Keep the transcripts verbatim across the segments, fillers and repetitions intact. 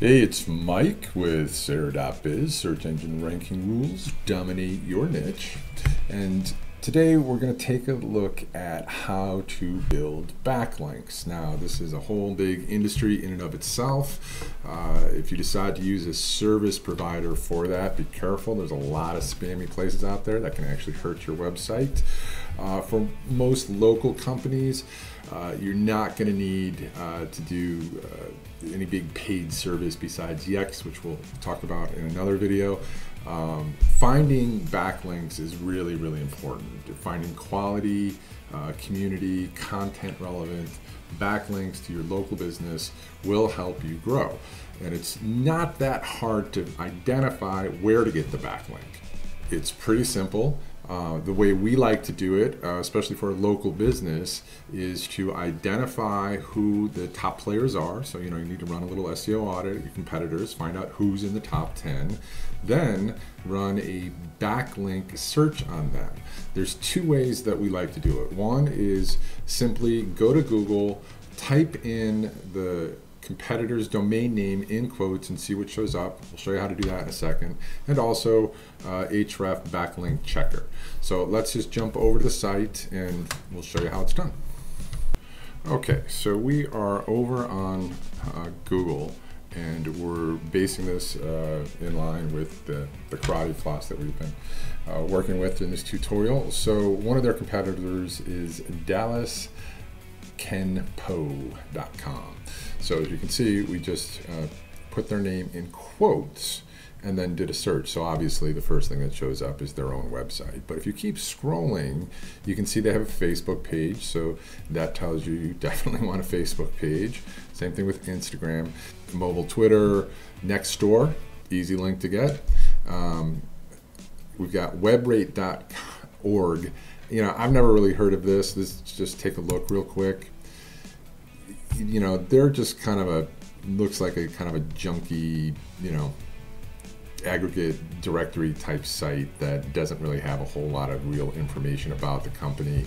Hey, it's Mike with Serr dot biz, Search Engine Ranking Rules Dominate Your Niche. And today we're going to take a look at how to build backlinks. Now, this is a whole big industry in and of itself. Uh, if you decide to use a service provider for that, be careful. There's a lot of spammy places out there that can actually hurt your website. Uh, for most local companies, uh, you're not going to need uh, to do uh, any big paid service besides Yext, which we'll talk about in another video. Um, finding backlinks is really, really important. Finding quality, uh, community, content relevant backlinks to your local business will help you grow. And it's not that hard to identify where to get the backlink. It's pretty simple. Uh, the way we like to do it, uh, especially for a local business, is to identify who the top players are. So, you know, you need to run a little S E O audit of your competitors, find out who's in the top ten, then run a backlink search on them. There's two ways that we like to do it. One is simply go to Google, type in the competitor's domain name in quotes and see what shows up. We'll show you how to do that in a second. And also uh, Ahrefs backlink checker. So let's just jump over to the site and we'll show you how it's done. Okay, so we are over on uh, Google and we're basing this uh, in line with the, the karate floss that we've been uh, working with in this tutorial. So one of their competitors is Dallas Kids Out And About dot com. So as you can see, we just uh, put their name in quotes and then did a search. So obviously the first thing that shows up is their own website. But if you keep scrolling, you can see they have a Facebook page. So that tells you you definitely want a Facebook page. Same thing with Instagram, mobile Twitter, Nextdoor, easy link to get. Um, we've got webrate dot org. You know, I've never really heard of this. This just take a look real quick. You know, they're just kind of a, looks like a kind of a junky, you know, aggregate directory type site that doesn't really have a whole lot of real information about the company.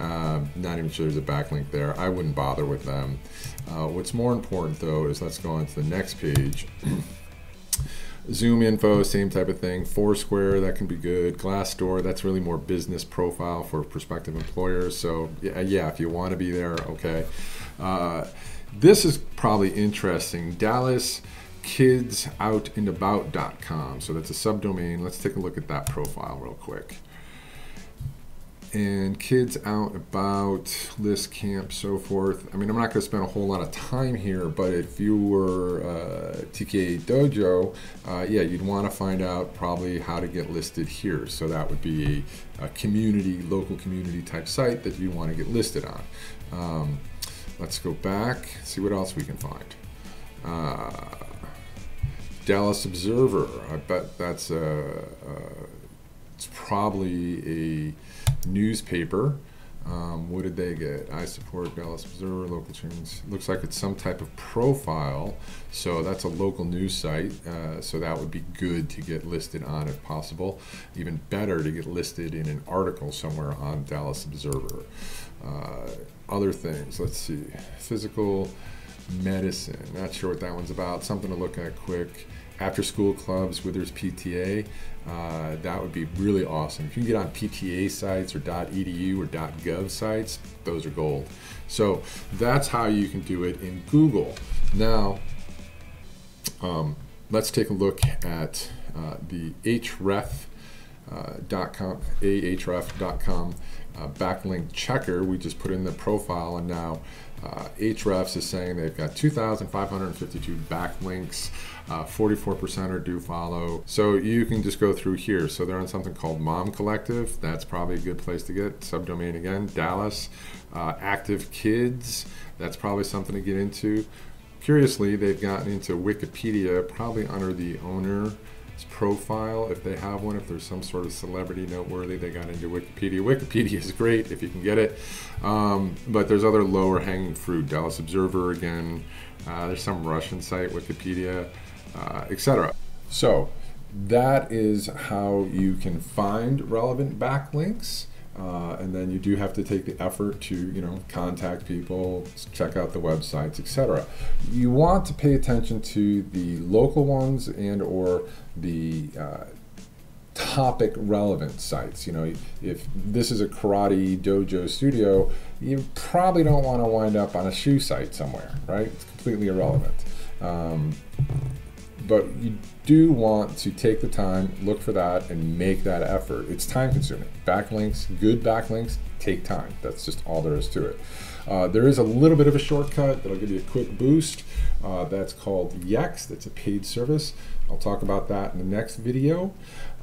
Uh, not even sure there's a backlink there. I wouldn't bother with them. Uh, what's more important though is let's go on to the next page. Zoom info, same type of thing. Foursquare, that can be good. Glassdoor, that's really more business profile for prospective employers. So yeah, yeah if you want to be there, okay. Uh, this is probably interesting. Dallas Kids Out And About dot com. So that's a subdomain. Let's take a look at that profile real quick. And kids out about, list camp, so forth. I mean, I'm not going to spend a whole lot of time here, but if you were uh, T K A Dojo, uh, yeah, you'd want to find out probably how to get listed here. So that would be a, a community, local community type site that you want to get listed on. Um, let's go back, see what else we can find. Uh, Dallas Observer, I bet that's a, a it's probably a newspaper. Um, what did they get? I support Dallas Observer, local chains. Looks like it's some type of profile. So that's a local news site. Uh, so that would be good to get listed on if possible. Even better to get listed in an article somewhere on Dallas Observer. Uh, other things, let's see. Physical medicine. Not sure what that one's about. Something to look at quick. After school clubs, Withers P T A, uh, that would be really awesome. If you can get on P T A sites or .edu or .gov sites, those are gold. So that's how you can do it in Google. Now, um, let's take a look at uh, the Ahrefs dot com, Ahrefs dot com uh, backlink checker. We just put in the profile and now Uh, Ahrefs is saying they've got two thousand five hundred fifty-two backlinks, forty-four percent are do follow. So you can just go through here. So they're on something called Mom Collective. That's probably a good place to get. Subdomain again, Dallas. Uh, active Kids, that's probably something to get into. Curiously, they've gotten into Wikipedia, probably under the owner's profile, if they have one. If there's some sort of celebrity noteworthy, they got into Wikipedia. Wikipedia is great if you can get it, um, but there's other lower hanging fruit. Dallas Observer again, uh, there's some Russian site, Wikipedia, uh, et cetera. So that is how you can find relevant backlinks. Uh, and then you do have to take the effort to, you know, contact people, check out the websites, et cetera. You want to pay attention to the local ones and or the uh, topic relevant sites. You know, if this is a karate dojo studio, you probably don't want to wind up on a shoe site somewhere, right? It's completely irrelevant. Um, but you do want to take the time, look for that, and make that effort. It's time consuming. Backlinks, good backlinks, take time. That's just all there is to it. Uh, there is a little bit of a shortcut that'll give you a quick boost. Uh, that's called Yext. That's a paid service. I'll talk about that in the next video.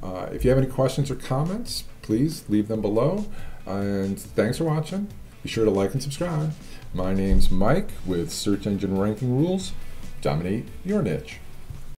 Uh, if you have any questions or comments, please leave them below. And thanks for watching. Be sure to like and subscribe. My name's Mike with Search Engine Ranking Rules. Dominate your niche.